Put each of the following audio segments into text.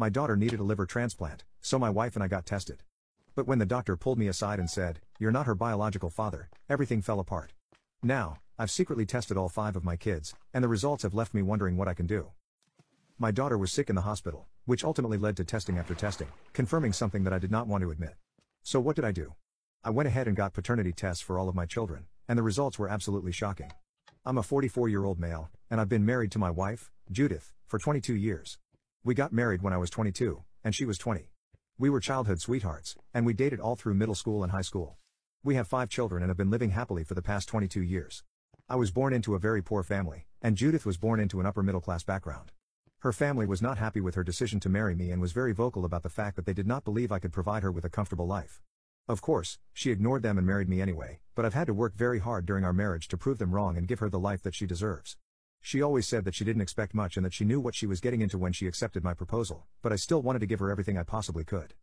My daughter needed a liver transplant, so my wife and I got tested. But when the doctor pulled me aside and said, "You're not her biological father," everything fell apart. Now, I've secretly tested all 5 of my kids, and the results have left me wondering what I can do. My daughter was sick in the hospital, which ultimately led to testing after testing, confirming something that I did not want to admit. So what did I do? I went ahead and got paternity tests for all of my children, and the results were absolutely shocking. I'm a 44-year-old male, and I've been married to my wife, Judith, for 22 years. We got married when I was 22, and she was 20. We were childhood sweethearts, and we dated all through middle school and high school. We have 5 children and have been living happily for the past 22 years. I was born into a very poor family, and Judith was born into an upper-middle-class background. Her family was not happy with her decision to marry me and was very vocal about the fact that they did not believe I could provide her with a comfortable life. Of course, she ignored them and married me anyway, but I've had to work very hard during our marriage to prove them wrong and give her the life that she deserves. She always said that she didn't expect much and that she knew what she was getting into when she accepted my proposal, but I still wanted to give her everything I possibly could.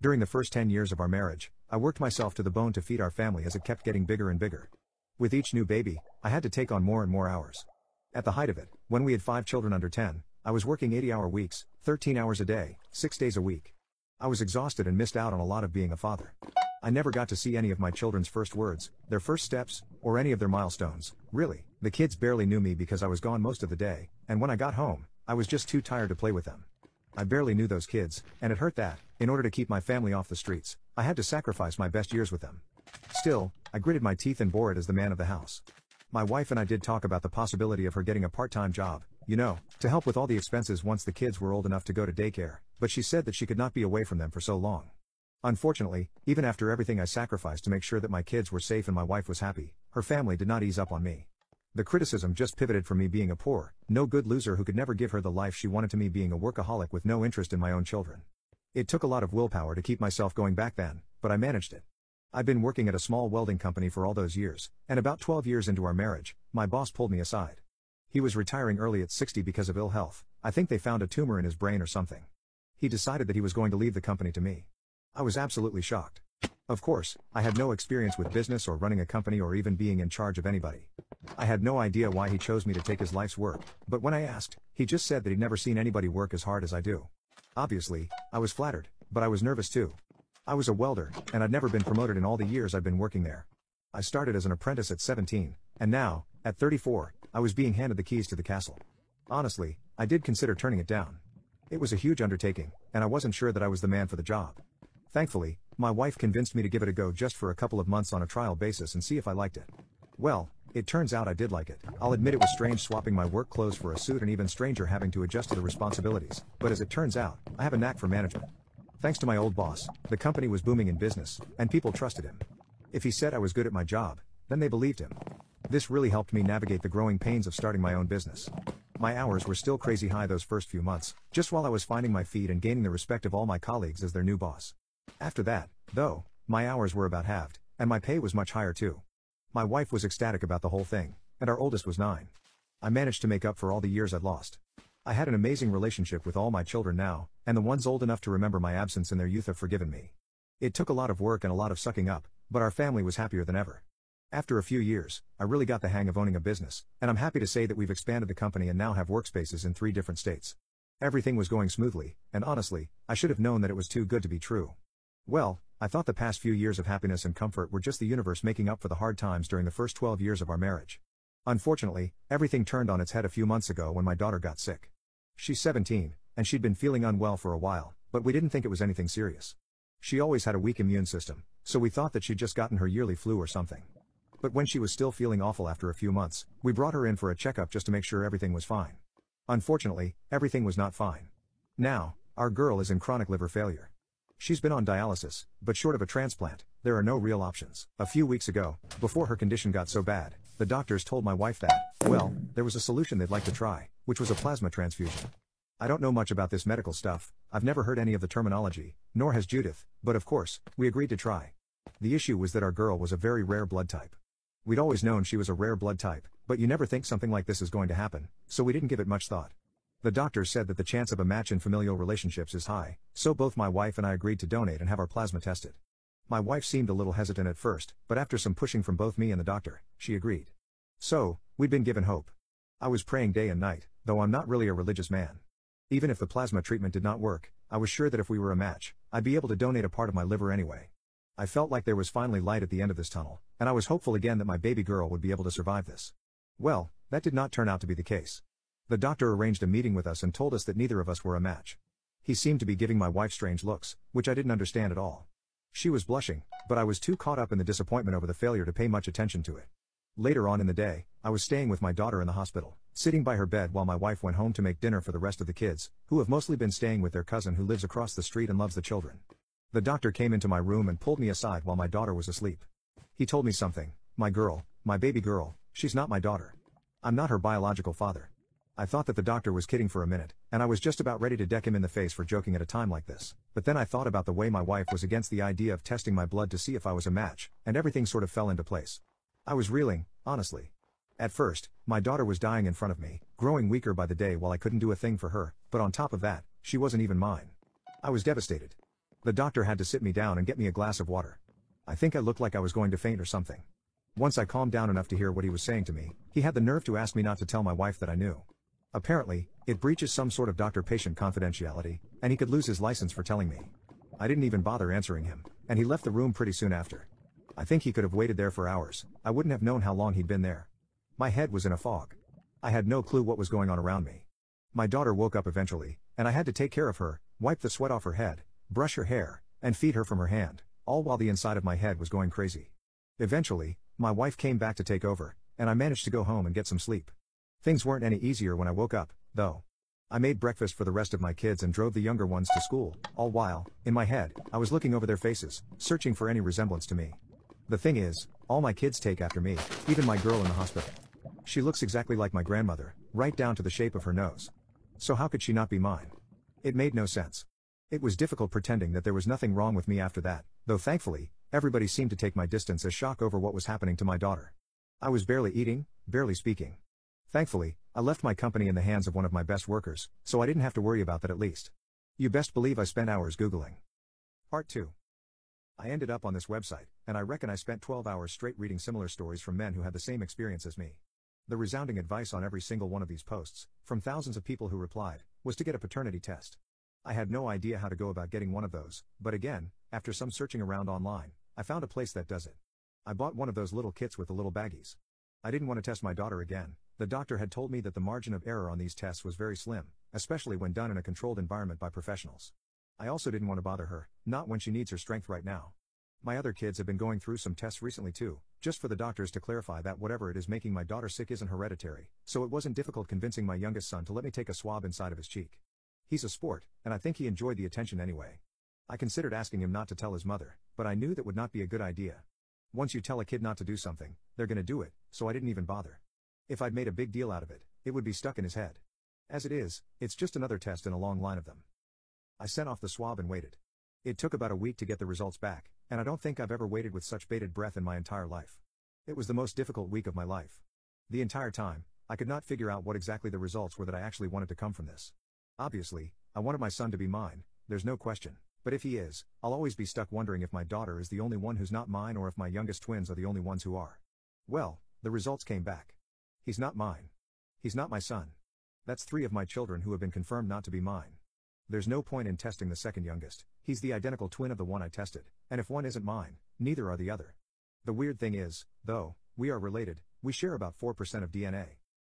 During the first 10 years of our marriage, I worked myself to the bone to feed our family as it kept getting bigger and bigger. With each new baby, I had to take on more and more hours. At the height of it, when we had 5 children under 10, I was working 80-hour weeks, 13 hours a day, 6 days a week. I was exhausted and missed out on a lot of being a father. I never got to see any of my children's first words, their first steps, or any of their milestones, really. The kids barely knew me because I was gone most of the day, and when I got home, I was just too tired to play with them. I barely knew those kids, and it hurt that, in order to keep my family off the streets, I had to sacrifice my best years with them. Still, I gritted my teeth and bore it as the man of the house. My wife and I did talk about the possibility of her getting a part-time job, you know, to help with all the expenses once the kids were old enough to go to daycare, but she said that she could not be away from them for so long. Unfortunately, even after everything I sacrificed to make sure that my kids were safe and my wife was happy, her family did not ease up on me. The criticism just pivoted from me being a poor, no good loser who could never give her the life she wanted to me being a workaholic with no interest in my own children. It took a lot of willpower to keep myself going back then, but I managed it. I've been working at a small welding company for all those years, and about 12 years into our marriage, my boss pulled me aside. He was retiring early at 60 because of ill health. I think they found a tumor in his brain or something. He decided that he was going to leave the company to me. I was absolutely shocked. Of course, I had no experience with business or running a company or even being in charge of anybody. I had no idea why he chose me to take his life's work, but when I asked, he just said that he'd never seen anybody work as hard as I do. Obviously, I was flattered, but I was nervous too. I was a welder, and I'd never been promoted in all the years I'd been working there. I started as an apprentice at 17, and now, at 34, I was being handed the keys to the castle. Honestly, I did consider turning it down. It was a huge undertaking, and I wasn't sure that I was the man for the job. Thankfully, my wife convinced me to give it a go just for a couple of months on a trial basis and see if I liked it. Well, it turns out I did like it. I'll admit it was strange swapping my work clothes for a suit and even stranger having to adjust to the responsibilities, but as it turns out, I have a knack for management. Thanks to my old boss, the company was booming in business, and people trusted him. If he said I was good at my job, then they believed him. This really helped me navigate the growing pains of starting my own business. My hours were still crazy high those first few months, just while I was finding my feet and gaining the respect of all my colleagues as their new boss. After that, though, my hours were about halved, and my pay was much higher too. My wife was ecstatic about the whole thing, and our oldest was 9. I managed to make up for all the years I'd lost. I had an amazing relationship with all my children now, and the ones old enough to remember my absence in their youth have forgiven me. It took a lot of work and a lot of sucking up, but our family was happier than ever. After a few years, I really got the hang of owning a business, and I'm happy to say that we've expanded the company and now have workspaces in 3 different states. Everything was going smoothly, and honestly, I should have known that it was too good to be true. Well, I thought the past few years of happiness and comfort were just the universe making up for the hard times during the first 12 years of our marriage. Unfortunately, everything turned on its head a few months ago when my daughter got sick. She's 17, and she'd been feeling unwell for a while, but we didn't think it was anything serious. She always had a weak immune system, so we thought that she'd just gotten her yearly flu or something. But when she was still feeling awful after a few months, we brought her in for a checkup just to make sure everything was fine. Unfortunately, everything was not fine. Now, our girl is in chronic liver failure. She's been on dialysis, but short of a transplant, there are no real options. A few weeks ago, before her condition got so bad, the doctors told my wife that, well, there was a solution they'd like to try, which was a plasma transfusion. I don't know much about this medical stuff, I've never heard any of the terminology, nor has Judith, but of course, we agreed to try. The issue was that our girl was a very rare blood type. We'd always known she was a rare blood type, but you never think something like this is going to happen, so we didn't give it much thought. The doctor said that the chance of a match in familial relationships is high, so both my wife and I agreed to donate and have our plasma tested. My wife seemed a little hesitant at first, but after some pushing from both me and the doctor, she agreed. So, we'd been given hope. I was praying day and night, though I'm not really a religious man. Even if the plasma treatment did not work, I was sure that if we were a match, I'd be able to donate a part of my liver anyway. I felt like there was finally light at the end of this tunnel, and I was hopeful again that my baby girl would be able to survive this. Well, that did not turn out to be the case. The doctor arranged a meeting with us and told us that neither of us were a match. He seemed to be giving my wife strange looks, which I didn't understand at all. She was blushing, but I was too caught up in the disappointment over the failure to pay much attention to it. Later on in the day, I was staying with my daughter in the hospital, sitting by her bed while my wife went home to make dinner for the rest of the kids, who have mostly been staying with their cousin who lives across the street and loves the children. The doctor came into my room and pulled me aside while my daughter was asleep. He told me something. My girl, my baby girl, she's not my daughter. I'm not her biological father. I thought that the doctor was kidding for a minute, and I was just about ready to deck him in the face for joking at a time like this, but then I thought about the way my wife was against the idea of testing my blood to see if I was a match, and everything sort of fell into place. I was reeling, honestly. At first, my daughter was dying in front of me, growing weaker by the day while I couldn't do a thing for her, but on top of that, she wasn't even mine. I was devastated. The doctor had to sit me down and get me a glass of water. I think I looked like I was going to faint or something. Once I calmed down enough to hear what he was saying to me, he had the nerve to ask me not to tell my wife that I knew. Apparently, it breaches some sort of doctor-patient confidentiality, and he could lose his license for telling me. I didn't even bother answering him, and he left the room pretty soon after. I think he could have waited there for hours. I wouldn't have known how long he'd been there. My head was in a fog. I had no clue what was going on around me. My daughter woke up eventually, and I had to take care of her, wipe the sweat off her head, brush her hair, and feed her from her hand, all while the inside of my head was going crazy. Eventually, my wife came back to take over, and I managed to go home and get some sleep. Things weren't any easier when I woke up, though. I made breakfast for the rest of my kids and drove the younger ones to school, all while, in my head, I was looking over their faces, searching for any resemblance to me. The thing is, all my kids take after me, even my girl in the hospital. She looks exactly like my grandmother, right down to the shape of her nose. So how could she not be mine? It made no sense. It was difficult pretending that there was nothing wrong with me after that, though thankfully, everybody seemed to take my distance as shock over what was happening to my daughter. I was barely eating, barely speaking. Thankfully, I left my company in the hands of one of my best workers, so I didn't have to worry about that at least. You best believe I spent hours Googling. Part 2. I ended up on this website, and I reckon I spent 12 hours straight reading similar stories from men who had the same experience as me. The resounding advice on every single one of these posts, from thousands of people who replied, was to get a paternity test. I had no idea how to go about getting one of those, but again, after some searching around online, I found a place that does it. I bought one of those little kits with the little baggies. I didn't want to test my daughter again. The doctor had told me that the margin of error on these tests was very slim, especially when done in a controlled environment by professionals. I also didn't want to bother her, not when she needs her strength right now. My other kids have been going through some tests recently too, just for the doctors to clarify that whatever it is making my daughter sick isn't hereditary, so it wasn't difficult convincing my youngest son to let me take a swab inside of his cheek. He's a sport, and I think he enjoyed the attention anyway. I considered asking him not to tell his mother, but I knew that would not be a good idea. Once you tell a kid not to do something, they're gonna do it, so I didn't even bother. If I'd made a big deal out of it, it would be stuck in his head. As it is, it's just another test in a long line of them. I sent off the swab and waited. It took about a week to get the results back, and I don't think I've ever waited with such bated breath in my entire life. It was the most difficult week of my life. The entire time, I could not figure out what exactly the results were that I actually wanted to come from this. Obviously, I wanted my son to be mine, there's no question, but if he is, I'll always be stuck wondering if my daughter is the only one who's not mine or if my youngest twins are the only ones who are. Well, the results came back. He's not mine. He's not my son. That's 3 of my children who have been confirmed not to be mine. There's no point in testing the second youngest, he's the identical twin of the one I tested, and if one isn't mine, neither are the other. The weird thing is, though, we are related, we share about 4% of DNA.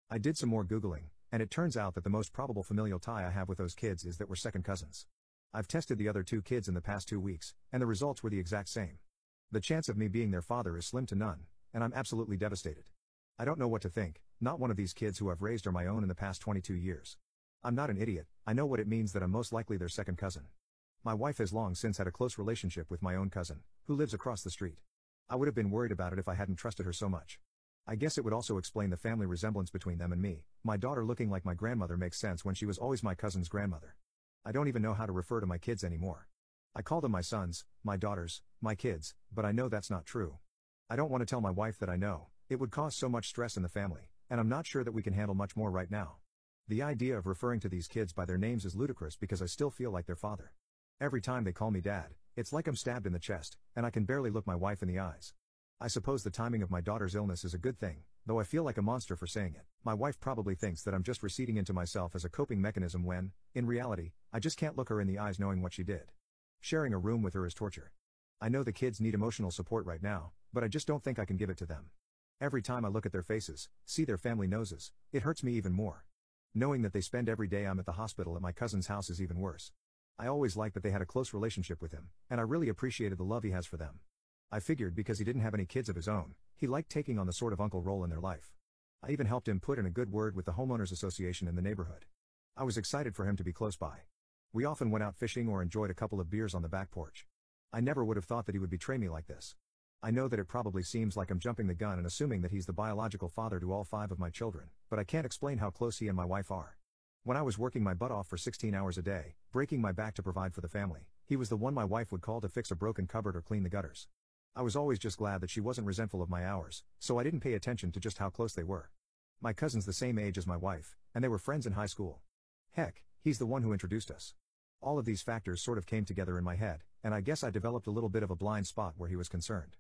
I did some more Googling, and it turns out that the most probable familial tie I have with those kids is that we're second cousins. I've tested the other 2 kids in the past 2 weeks, and the results were the exact same. The chance of me being their father is slim to none, and I'm absolutely devastated. I don't know what to think, not one of these kids who I've raised are my own in the past 22 years. I'm not an idiot, I know what it means that I'm most likely their second cousin. My wife has long since had a close relationship with my own cousin, who lives across the street. I would have been worried about it if I hadn't trusted her so much. I guess it would also explain the family resemblance between them and me. My daughter looking like my grandmother makes sense when she was always my cousin's grandmother. I don't even know how to refer to my kids anymore. I call them my sons, my daughters, my kids, but I know that's not true. I don't want to tell my wife that I know, it would cause so much stress in the family, and I'm not sure that we can handle much more right now. The idea of referring to these kids by their names is ludicrous because I still feel like their father. Every time they call me dad, it's like I'm stabbed in the chest, and I can barely look my wife in the eyes. I suppose the timing of my daughter's illness is a good thing, though I feel like a monster for saying it. My wife probably thinks that I'm just receding into myself as a coping mechanism when, in reality, I just can't look her in the eyes knowing what she did. Sharing a room with her is torture. I know the kids need emotional support right now, but I just don't think I can give it to them. Every time I look at their faces, see their family noses, it hurts me even more. Knowing that they spend every day I'm at the hospital at my cousin's house is even worse. I always liked that they had a close relationship with him, and I really appreciated the love he has for them. I figured because he didn't have any kids of his own, he liked taking on the sort of uncle role in their life. I even helped him put in a good word with the homeowners association in the neighborhood. I was excited for him to be close by. We often went out fishing or enjoyed a couple of beers on the back porch. I never would have thought that he would betray me like this. I know that it probably seems like I'm jumping the gun and assuming that he's the biological father to all 5 of my children, but I can't explain how close he and my wife are. When I was working my butt off for 16 hours a day, breaking my back to provide for the family, he was the one my wife would call to fix a broken cupboard or clean the gutters. I was always just glad that she wasn't resentful of my hours, so I didn't pay attention to just how close they were. My cousin's the same age as my wife, and they were friends in high school. Heck, he's the one who introduced us. All of these factors sort of came together in my head, and I guess I developed a little bit of a blind spot where he was concerned.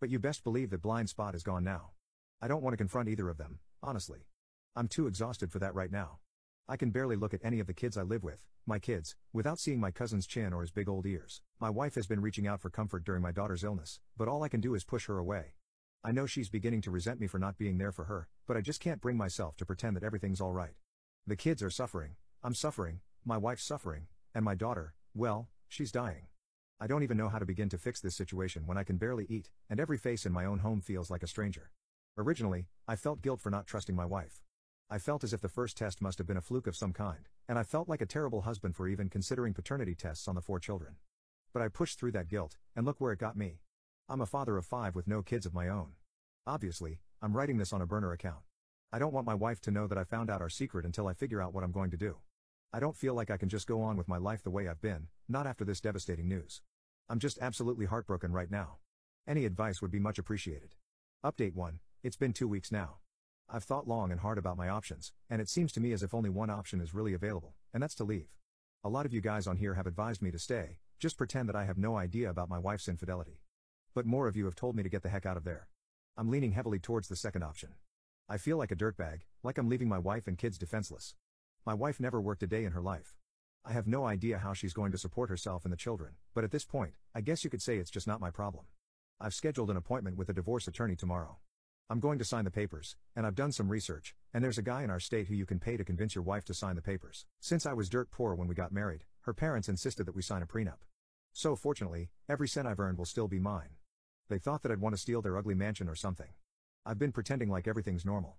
But you best believe that blind spot is gone now. I don't want to confront either of them, honestly. I'm too exhausted for that right now. I can barely look at any of the kids I live with, my kids, without seeing my cousin's chin or his big old ears. My wife has been reaching out for comfort during my daughter's illness, but all I can do is push her away. I know she's beginning to resent me for not being there for her, but I just can't bring myself to pretend that everything's all right. The kids are suffering, I'm suffering, my wife's suffering, and my daughter, well, she's dying. I don't even know how to begin to fix this situation when I can barely eat, and every face in my own home feels like a stranger. Originally, I felt guilt for not trusting my wife. I felt as if the first test must have been a fluke of some kind, and I felt like a terrible husband for even considering paternity tests on the 4 children. But I pushed through that guilt, and look where it got me. I'm a father of 5 with no kids of my own. Obviously, I'm writing this on a burner account. I don't want my wife to know that I found out our secret until I figure out what I'm going to do. I don't feel like I can just go on with my life the way I've been, not after this devastating news. I'm just absolutely heartbroken right now. Any advice would be much appreciated. Update 1, it's been 2 weeks now. I've thought long and hard about my options, and it seems to me as if only one option is really available, and that's to leave. A lot of you guys on here have advised me to stay, just pretend that I have no idea about my wife's infidelity. But more of you have told me to get the heck out of there. I'm leaning heavily towards the second option. I feel like a dirtbag, like I'm leaving my wife and kids defenseless. My wife never worked a day in her life. I have no idea how she's going to support herself and the children, but at this point, I guess you could say it's just not my problem. I've scheduled an appointment with a divorce attorney tomorrow. I'm going to sign the papers, and I've done some research, and there's a guy in our state who you can pay to convince your wife to sign the papers. Since I was dirt poor when we got married, her parents insisted that we sign a prenup. So fortunately, every cent I've earned will still be mine. They thought that I'd want to steal their ugly mansion or something. I've been pretending like everything's normal.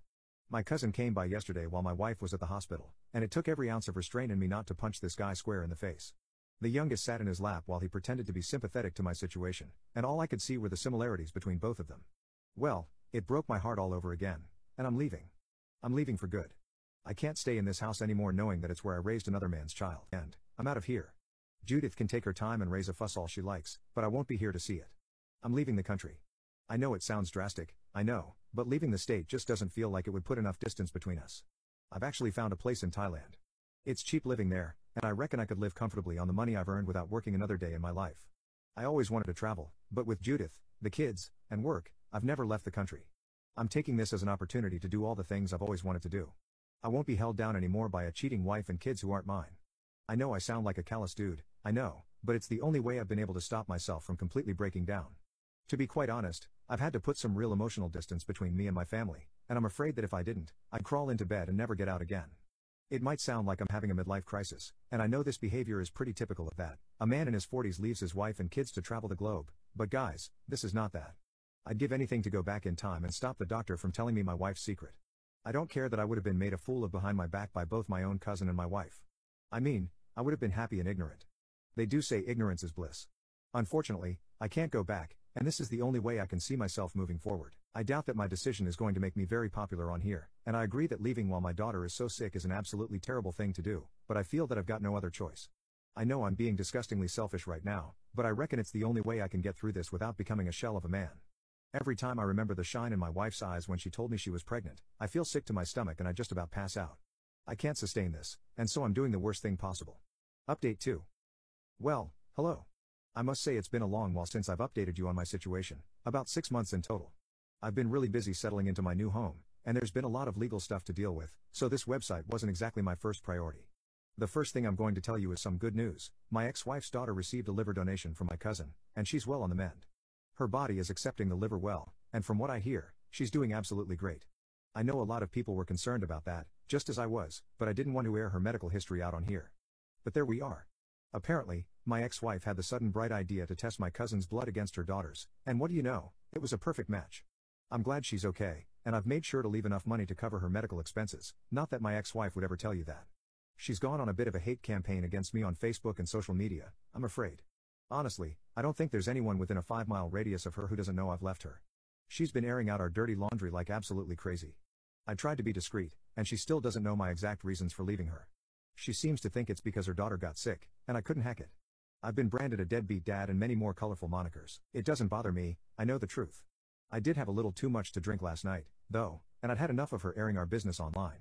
My cousin came by yesterday while my wife was at the hospital, and it took every ounce of restraint in me not to punch this guy square in the face. The youngest sat in his lap while he pretended to be sympathetic to my situation, and all I could see were the similarities between both of them. Well, it broke my heart all over again, and I'm leaving. I'm leaving for good. I can't stay in this house anymore knowing that it's where I raised another man's child, and I'm out of here. Judith can take her time and raise a fuss all she likes, but I won't be here to see it. I'm leaving the country. I know it sounds drastic, I know, but leaving the state just doesn't feel like it would put enough distance between us. I've actually found a place in Thailand. It's cheap living there, and I reckon I could live comfortably on the money I've earned without working another day in my life. I always wanted to travel, but with Judith, the kids, and work, I've never left the country. I'm taking this as an opportunity to do all the things I've always wanted to do. I won't be held down anymore by a cheating wife and kids who aren't mine. I know I sound like a callous dude, I know, but it's the only way I've been able to stop myself from completely breaking down. To be quite honest, I've had to put some real emotional distance between me and my family, and I'm afraid that if I didn't, I'd crawl into bed and never get out again. It might sound like I'm having a midlife crisis, and I know this behavior is pretty typical of that. A man in his 40s leaves his wife and kids to travel the globe, but guys, this is not that. I'd give anything to go back in time and stop the doctor from telling me my wife's secret. I don't care that I would have been made a fool of behind my back by both my own cousin and my wife. I mean, I would have been happy and ignorant. They do say ignorance is bliss. Unfortunately, I can't go back, and this is the only way I can see myself moving forward. I doubt that my decision is going to make me very popular on here, and I agree that leaving while my daughter is so sick is an absolutely terrible thing to do, but I feel that I've got no other choice. I know I'm being disgustingly selfish right now, but I reckon it's the only way I can get through this without becoming a shell of a man. Every time I remember the shine in my wife's eyes when she told me she was pregnant, I feel sick to my stomach and I just about pass out. I can't sustain this, and so I'm doing the worst thing possible. Update 2. Well, hello. I must say it's been a long while since I've updated you on my situation, about 6 months in total. I've been really busy settling into my new home, and there's been a lot of legal stuff to deal with, so this website wasn't exactly my first priority. The first thing I'm going to tell you is some good news. My ex-wife's daughter received a liver donation from my cousin, and she's well on the mend. Her body is accepting the liver well, and from what I hear, she's doing absolutely great. I know a lot of people were concerned about that, just as I was, but I didn't want to air her medical history out on here. But there we are. Apparently, my ex-wife had the sudden bright idea to test my cousin's blood against her daughter's, and what do you know, it was a perfect match. I'm glad she's okay, and I've made sure to leave enough money to cover her medical expenses, not that my ex-wife would ever tell you that. She's gone on a bit of a hate campaign against me on Facebook and social media, I'm afraid. Honestly, I don't think there's anyone within a 5-mile radius of her who doesn't know I've left her. She's been airing out our dirty laundry like absolutely crazy. I tried to be discreet, and she still doesn't know my exact reasons for leaving her. She seems to think it's because her daughter got sick, and I couldn't hack it. I've been branded a deadbeat dad and many more colorful monikers. It doesn't bother me, I know the truth. I did have a little too much to drink last night, though, and I'd had enough of her airing our business online.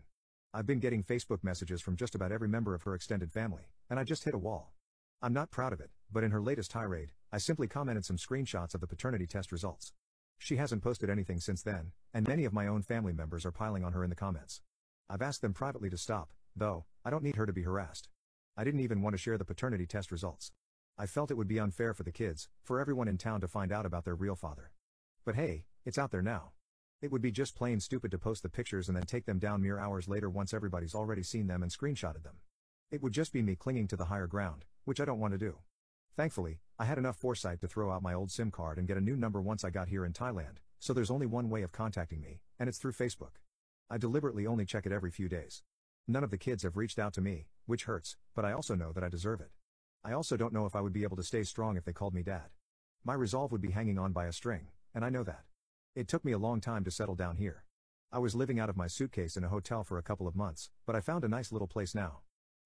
I've been getting Facebook messages from just about every member of her extended family, and I just hit a wall. I'm not proud of it, but in her latest tirade, I simply commented some screenshots of the paternity test results. She hasn't posted anything since then, and many of my own family members are piling on her in the comments. I've asked them privately to stop, though. I don't need her to be harassed. I didn't even want to share the paternity test results. I felt it would be unfair for the kids, for everyone in town to find out about their real father. But hey, it's out there now. It would be just plain stupid to post the pictures and then take them down mere hours later once everybody's already seen them and screenshotted them. It would just be me clinging to the higher ground, which I don't want to do. Thankfully, I had enough foresight to throw out my old SIM card and get a new number once I got here in Thailand, so there's only one way of contacting me, and it's through Facebook. I deliberately only check it every few days. None of the kids have reached out to me, which hurts, but I also know that I deserve it. I also don't know if I would be able to stay strong if they called me dad. My resolve would be hanging on by a string, and I know that. It took me a long time to settle down here. I was living out of my suitcase in a hotel for a couple of months, but I found a nice little place now.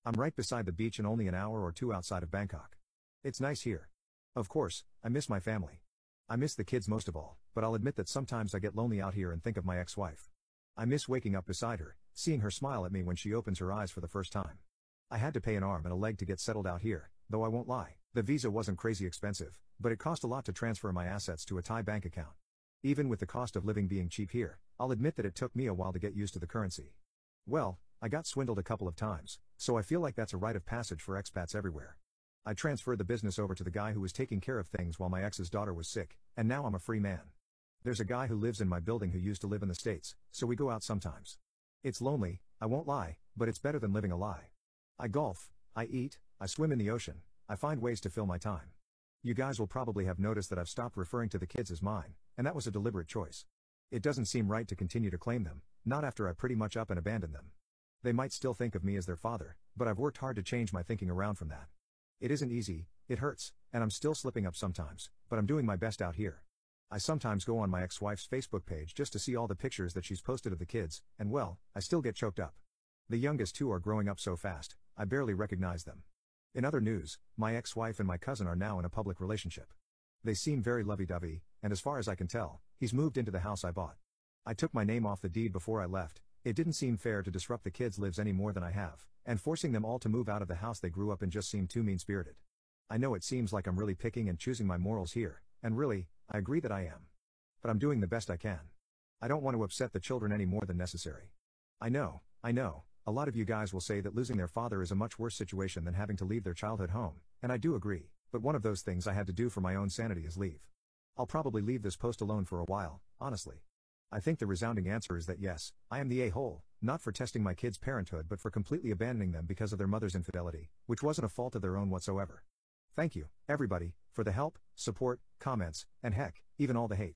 I'm right beside the beach and only an hour or two outside of Bangkok. It's nice here. Of course, I miss my family. I miss the kids most of all, but I'll admit that sometimes I get lonely out here and think of my ex-wife. I miss waking up beside her, seeing her smile at me when she opens her eyes for the first time. I had to pay an arm and a leg to get settled out here, though I won't lie, the visa wasn't crazy expensive, but it cost a lot to transfer my assets to a Thai bank account. Even with the cost of living being cheap here, I'll admit that it took me a while to get used to the currency. Well, I got swindled a couple of times, so I feel like that's a rite of passage for expats everywhere. I transferred the business over to the guy who was taking care of things while my ex's daughter was sick, and now I'm a free man. There's a guy who lives in my building who used to live in the States, so we go out sometimes. It's lonely, I won't lie, but it's better than living a lie. I golf, I eat, I swim in the ocean, I find ways to fill my time. You guys will probably have noticed that I've stopped referring to the kids as mine, and that was a deliberate choice. It doesn't seem right to continue to claim them, not after I pretty much up and abandoned them. They might still think of me as their father, but I've worked hard to change my thinking around from that. It isn't easy, it hurts, and I'm still slipping up sometimes, but I'm doing my best out here. I sometimes go on my ex-wife's Facebook page just to see all the pictures that she's posted of the kids, and well, I still get choked up. The youngest two are growing up so fast, I barely recognize them. In other news, my ex-wife and my cousin are now in a public relationship. They seem very lovey-dovey, and as far as I can tell, he's moved into the house I bought. I took my name off the deed before I left. It didn't seem fair to disrupt the kids' lives any more than I have, and forcing them all to move out of the house they grew up in just seemed too mean-spirited. I know it seems like I'm really picking and choosing my morals here, and really, I agree that I am. But I'm doing the best I can. I don't want to upset the children any more than necessary. I know, a lot of you guys will say that losing their father is a much worse situation than having to leave their childhood home, and I do agree, but one of those things I had to do for my own sanity is leave. I'll probably leave this post alone for a while, honestly. I think the resounding answer is that yes, I am the a-hole, not for testing my kids' parenthood but for completely abandoning them because of their mother's infidelity, which wasn't a fault of their own whatsoever. Thank you, everybody, for the help, support, comments, and heck, even all the hate.